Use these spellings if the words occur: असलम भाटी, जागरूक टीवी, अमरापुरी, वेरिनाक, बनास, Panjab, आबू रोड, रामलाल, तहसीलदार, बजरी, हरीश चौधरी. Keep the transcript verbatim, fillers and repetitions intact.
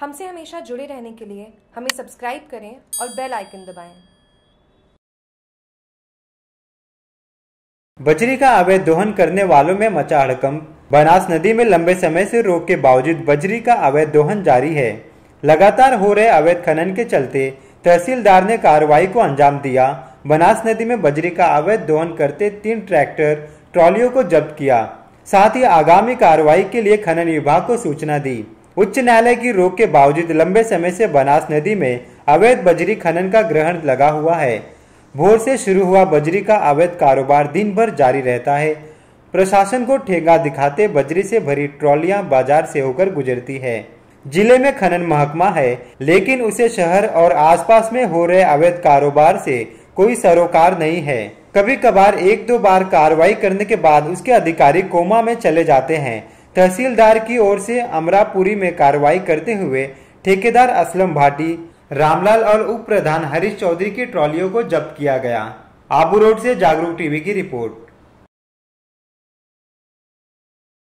हमसे हमेशा जुड़े रहने के लिए हमें सब्सक्राइब करें और बेल आइकन दबाएं। बजरी का अवैध दोहन करने वालों में मचा हड़कंप। बनास नदी में लंबे समय से रोक के बावजूद बजरी का अवैध दोहन जारी है। लगातार हो रहे अवैध खनन के चलते तहसीलदार ने कार्रवाई को अंजाम दिया। बनास नदी में बजरी का अवैध दोहन करते तीन ट्रैक्टर ट्रॉलियों को जब्त किया, साथ ही आगामी कार्रवाई के लिए खनन विभाग को सूचना दी। उच्च न्यायालय की रोक के बावजूद लंबे समय से बनास नदी में अवैध बजरी खनन का ग्रहण लगा हुआ है। भोर से शुरू हुआ बजरी का अवैध कारोबार दिन भर जारी रहता है। प्रशासन को ठेंगा दिखाते बजरी से भरी ट्रॉलियां बाजार से होकर गुजरती है। जिले में खनन महकमा है, लेकिन उसे शहर और आसपास में हो रहे अवैध कारोबार से कोई सरोकार नहीं है। कभी कभार एक दो बार कार्रवाई करने के बाद उसके अधिकारी कोमा में चले जाते हैं। तहसीलदार की ओर से अमरापुरी में कार्रवाई करते हुए ठेकेदार असलम भाटी, रामलाल और उप प्रधान हरीश चौधरी की ट्रॉलियों को जब्त किया गया। आबू रोड से जागरूक टीवी की रिपोर्ट।